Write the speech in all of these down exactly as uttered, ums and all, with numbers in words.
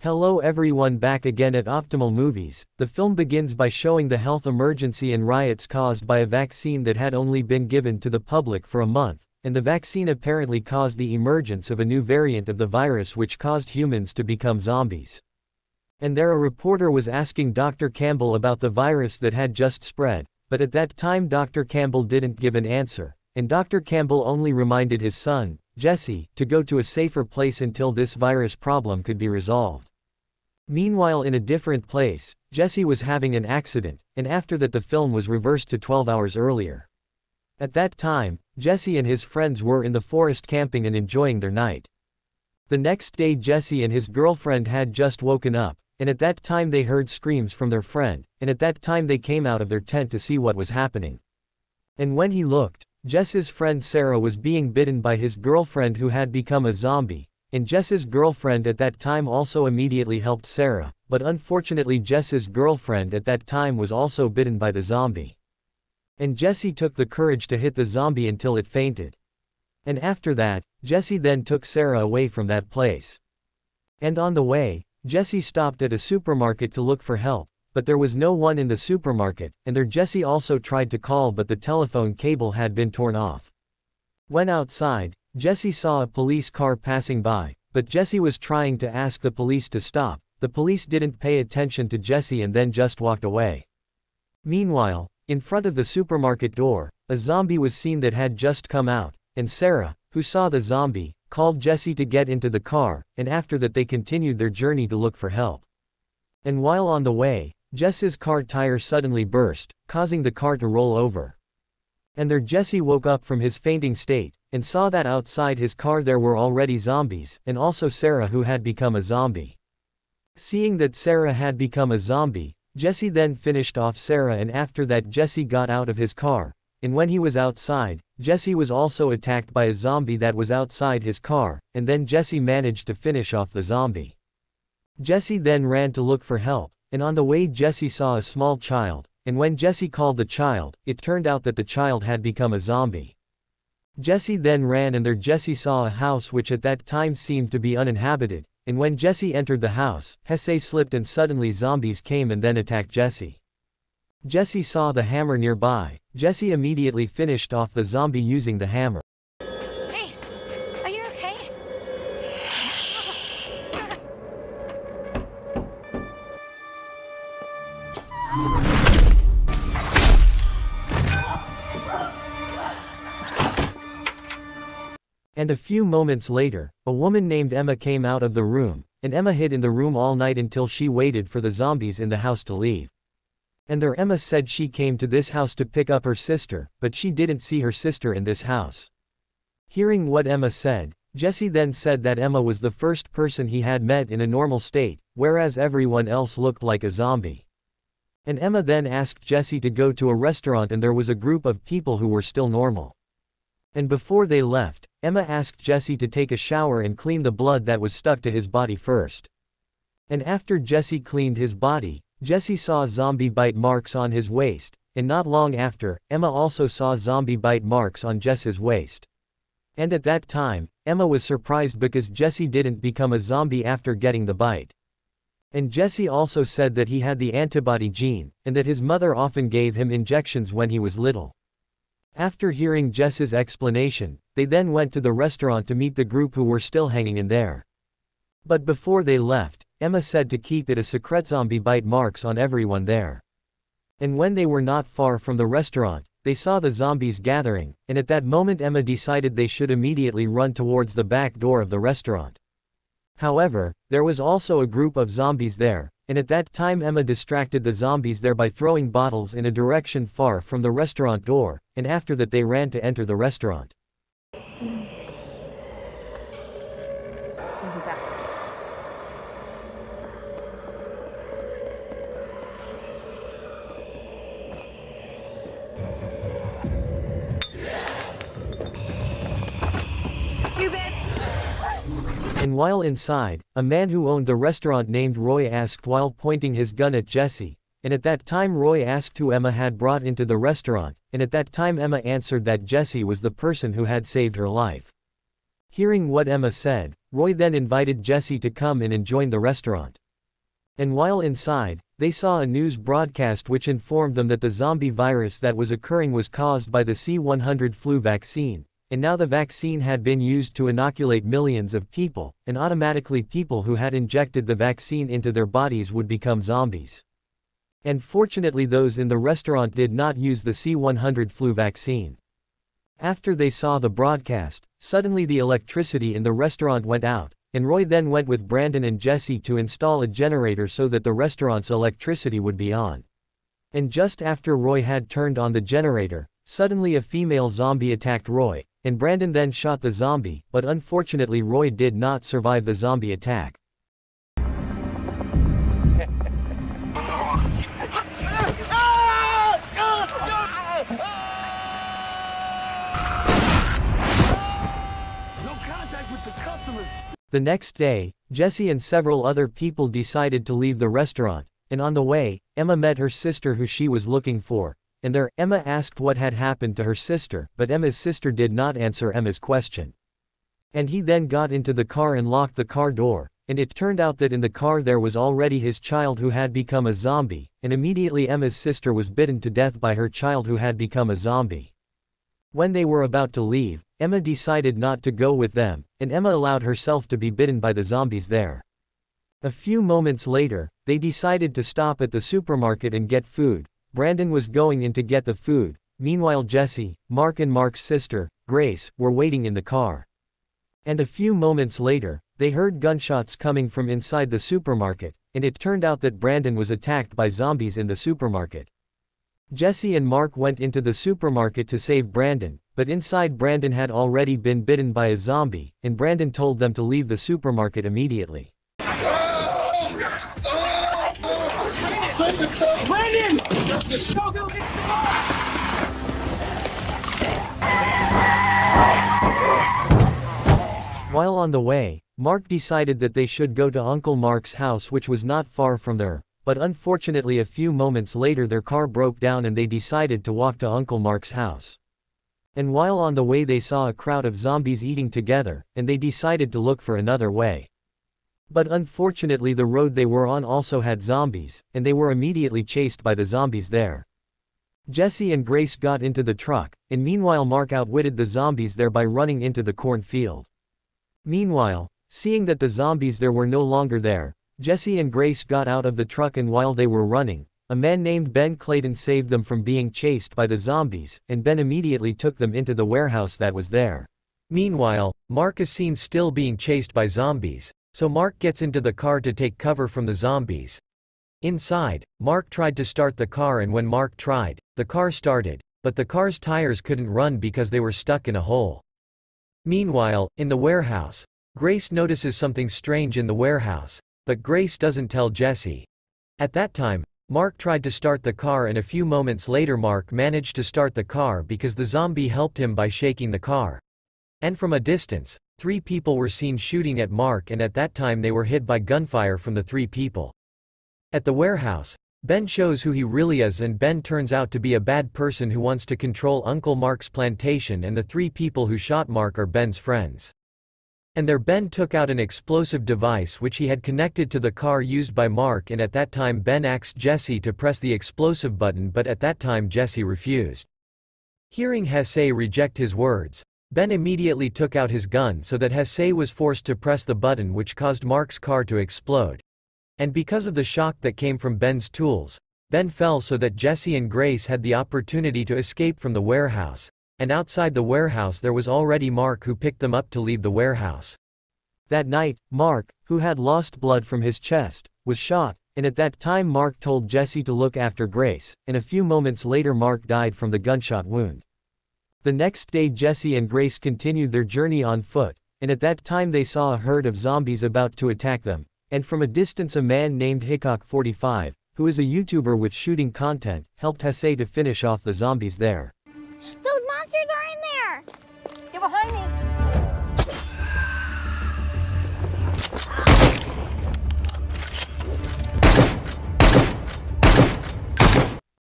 Hello everyone, back again at Optimal Movies. The film begins by showing the health emergency and riots caused by a vaccine that had only been given to the public for a month, and the vaccine apparently caused the emergence of a new variant of the virus which caused humans to become zombies. And there a reporter was asking Doctor Campbell about the virus that had just spread, but at that time Doctor Campbell didn't give an answer, and Doctor Campbell only reminded his son, Jesse, to go to a safer place until this virus problem could be resolved. Meanwhile, in a different place, Jesse was having an accident, and after that the film was reversed to twelve hours earlier. At that time, Jesse and his friends were in the forest camping and enjoying their night. The next day Jesse and his girlfriend had just woken up, and at that time they heard screams from their friend, and at that time they came out of their tent to see what was happening. And when he looked, Jess's friend Sarah was being bitten by his girlfriend who had become a zombie. And Jess's girlfriend at that time also immediately helped Sarah, but unfortunately Jess's girlfriend at that time was also bitten by the zombie. And Jesse took the courage to hit the zombie until it fainted. And after that, Jesse then took Sarah away from that place. And on the way, Jesse stopped at a supermarket to look for help, but there was no one in the supermarket, and there Jesse also tried to call but the telephone cable had been torn off. When outside, Jesse saw a police car passing by, but Jesse was trying to ask the police to stop. The police didn't pay attention to Jesse and then just walked away. Meanwhile, in front of the supermarket door, a zombie was seen that had just come out, and Sarah, who saw the zombie, called Jesse to get into the car, and after that they continued their journey to look for help. And while on the way, Jess's car tire suddenly burst, causing the car to roll over. And there Jesse woke up from his fainting state, and saw that outside his car there were already zombies, and also Sarah who had become a zombie. Seeing that Sarah had become a zombie, Jesse then finished off Sarah, and after that Jesse got out of his car, and when he was outside, Jesse was also attacked by a zombie that was outside his car, and then Jesse managed to finish off the zombie. Jesse then ran to look for help, and on the way Jesse saw a small child, and when Jesse called the child, it turned out that the child had become a zombie. Jesse then ran, and there Jesse saw a house which at that time seemed to be uninhabited, and when Jesse entered the house, Jesse slipped and suddenly zombies came and then attacked Jesse. Jesse saw the hammer nearby. Jesse immediately finished off the zombie using the hammer. Hey, are you okay? And a few moments later, a woman named Emma came out of the room, and Emma hid in the room all night until she waited for the zombies in the house to leave. And there Emma said she came to this house to pick up her sister, but she didn't see her sister in this house. Hearing what Emma said, Jesse then said that Emma was the first person he had met in a normal state, whereas everyone else looked like a zombie. And Emma then asked Jesse to go to a restaurant, and there was a group of people who were still normal. And before they left, Emma asked Jesse to take a shower and clean the blood that was stuck to his body first. And after Jesse cleaned his body, Jesse saw zombie bite marks on his waist, and not long after, Emma also saw zombie bite marks on Jess's waist. And at that time, Emma was surprised because Jesse didn't become a zombie after getting the bite. And Jesse also said that he had the antibody gene, and that his mother often gave him injections when he was little. After hearing Jess's explanation, they then went to the restaurant to meet the group who were still hanging in there. But before they left, Emma said to keep it a secret, zombie bite marks on everyone there. And when they were not far from the restaurant, they saw the zombies gathering, and at that moment Emma decided they should immediately run towards the back door of the restaurant. However, there was also a group of zombies there, and at that time Emma distracted the zombies there by throwing bottles in a direction far from the restaurant door, and after that they ran to enter the restaurant. And while inside, a man who owned the restaurant named Roy asked while pointing his gun at Jesse, and at that time Roy asked who Emma had brought into the restaurant, and at that time Emma answered that Jesse was the person who had saved her life. Hearing what Emma said, Roy then invited Jesse to come in and join the restaurant. And while inside, they saw a news broadcast which informed them that the zombie virus that was occurring was caused by the C one hundred flu vaccine, and now the vaccine had been used to inoculate millions of people, and automatically people who had injected the vaccine into their bodies would become zombies. And fortunately those in the restaurant did not use the C one hundred flu vaccine. After they saw the broadcast, suddenly the electricity in the restaurant went out, and Roy then went with Brandon and Jesse to install a generator so that the restaurant's electricity would be on. And just after Roy had turned on the generator, suddenly a female zombie attacked Roy, and Brandon then shot the zombie, but unfortunately Roy did not survive the zombie attack. The next day, Jesse and several other people decided to leave the restaurant, and on the way, Emma met her sister who she was looking for, and there, Emma asked what had happened to her sister, but Emma's sister did not answer Emma's question. And he then got into the car and locked the car door, and it turned out that in the car there was already his child who had become a zombie, and immediately Emma's sister was bitten to death by her child who had become a zombie. When they were about to leave, Emma decided not to go with them, and Emma allowed herself to be bitten by the zombies there. A few moments later, they decided to stop at the supermarket and get food. Brandon was going in to get the food. Meanwhile, Jesse, Mark and Mark's sister, Grace, were waiting in the car. And a few moments later, they heard gunshots coming from inside the supermarket, and it turned out that Brandon was attacked by zombies in the supermarket. Jesse and Mark went into the supermarket to save Brandon, but inside Brandon had already been bitten by a zombie, and Brandon told them to leave the supermarket immediately. Brandon! Go, go, get the box! While on the way, Mark decided that they should go to Uncle Mark's house, which was not far from there. But unfortunately a few moments later their car broke down and they decided to walk to Uncle Mark's house. And while on the way they saw a crowd of zombies eating together, and they decided to look for another way. But unfortunately the road they were on also had zombies, and they were immediately chased by the zombies there. Jesse and Grace got into the truck, and meanwhile Mark outwitted the zombies there by running into the cornfield. Meanwhile, seeing that the zombies there were no longer there, Jesse and Grace got out of the truck, and while they were running, a man named Ben Clayton saved them from being chased by the zombies, and Ben immediately took them into the warehouse that was there. Meanwhile, Mark is seen still being chased by zombies, so Mark gets into the car to take cover from the zombies. Inside, Mark tried to start the car, and when Mark tried, the car started, but the car's tires couldn't run because they were stuck in a hole. Meanwhile, in the warehouse, Grace notices something strange in the warehouse, but Grace doesn't tell Jesse. At that time, Mark tried to start the car, and a few moments later Mark managed to start the car because the zombie helped him by shaking the car. And from a distance, three people were seen shooting at Mark, and at that time they were hit by gunfire from the three people. At the warehouse, Ben shows who he really is, and Ben turns out to be a bad person who wants to control Uncle Mark's plantation, and the three people who shot Mark are Ben's friends. And there Ben took out an explosive device which he had connected to the car used by Mark, and at that time Ben asked Jesse to press the explosive button, but at that time Jesse refused. Hearing Hesse reject his words, Ben immediately took out his gun so that Hesse was forced to press the button, which caused Mark's car to explode. And because of the shock that came from Ben's tools, Ben fell so that Jesse and Grace had the opportunity to escape from the warehouse. And outside the warehouse there was already Mark, who picked them up to leave the warehouse. That night, Mark, who had lost blood from his chest, was shot, and at that time Mark told Jesse to look after Grace, and a few moments later Mark died from the gunshot wound. The next day Jesse and Grace continued their journey on foot, and at that time they saw a herd of zombies about to attack them, and from a distance a man named Hickok forty-five, who is a YouTuber with shooting content, helped Hesse to finish off the zombies there. Those monsters are in there! Get behind me!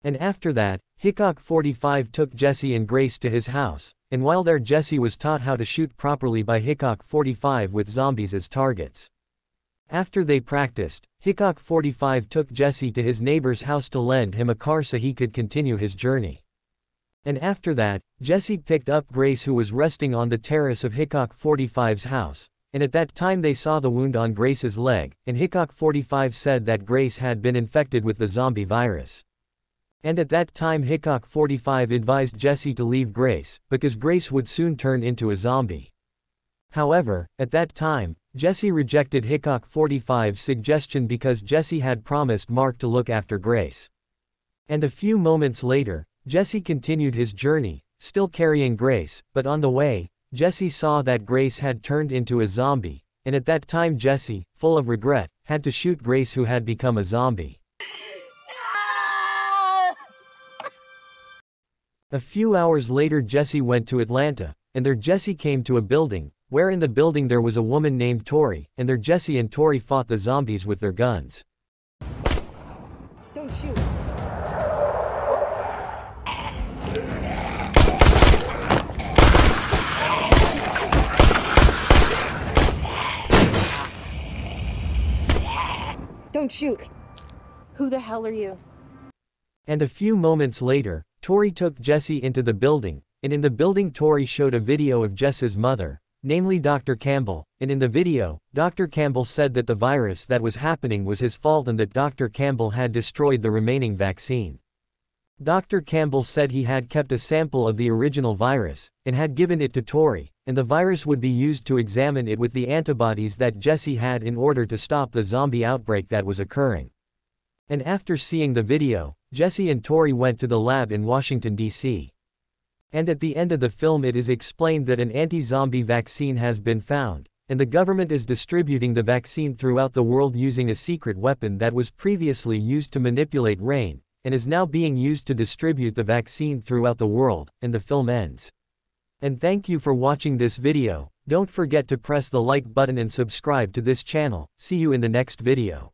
And after that, Hickok forty-five took Jesse and Grace to his house, And while there, Jesse was taught how to shoot properly by Hickok forty-five with zombies as targets. After they practiced, Hickok forty-five took Jesse to his neighbor's house to lend him a car so he could continue his journey. And after that, Jesse picked up Grace, who was resting on the terrace of Hickok forty-five's house, and at that time they saw the wound on Grace's leg, and Hickok forty-five said that Grace had been infected with the zombie virus. And at that time Hickok forty-five advised Jesse to leave Grace, because Grace would soon turn into a zombie. However, at that time, Jesse rejected Hickok forty-five's suggestion because Jesse had promised Mark to look after Grace. And a few moments later, Jesse continued his journey, still carrying Grace, but on the way, Jesse saw that Grace had turned into a zombie, and at that time Jesse, full of regret, had to shoot Grace, who had become a zombie. A few hours later Jesse went to Atlanta, and there Jesse came to a building, where in the building there was a woman named Tori, and there Jesse and Tori fought the zombies with their guns. Don't shoot. Don't shoot. Who the hell are you? And a few moments later, Tori took Jesse into the building, and in the building Tori showed a video of Jess's mother, namely Doctor Campbell, and in the video, Doctor Campbell said that the virus that was happening was his fault and that Doctor Campbell had destroyed the remaining vaccine. Doctor Campbell said he had kept a sample of the original virus, and had given it to Tori, and the virus would be used to examine it with the antibodies that Jesse had in order to stop the zombie outbreak that was occurring. And after seeing the video, Jesse and Tori went to the lab in Washington, D C And at the end of the film it is explained that an anti-zombie vaccine has been found, and the government is distributing the vaccine throughout the world using a secret weapon that was previously used to manipulate rain, and is now being used to distribute the vaccine throughout the world, and the film ends. And thank you for watching this video. Don't forget to press the like button and subscribe to this channel. See you in the next video.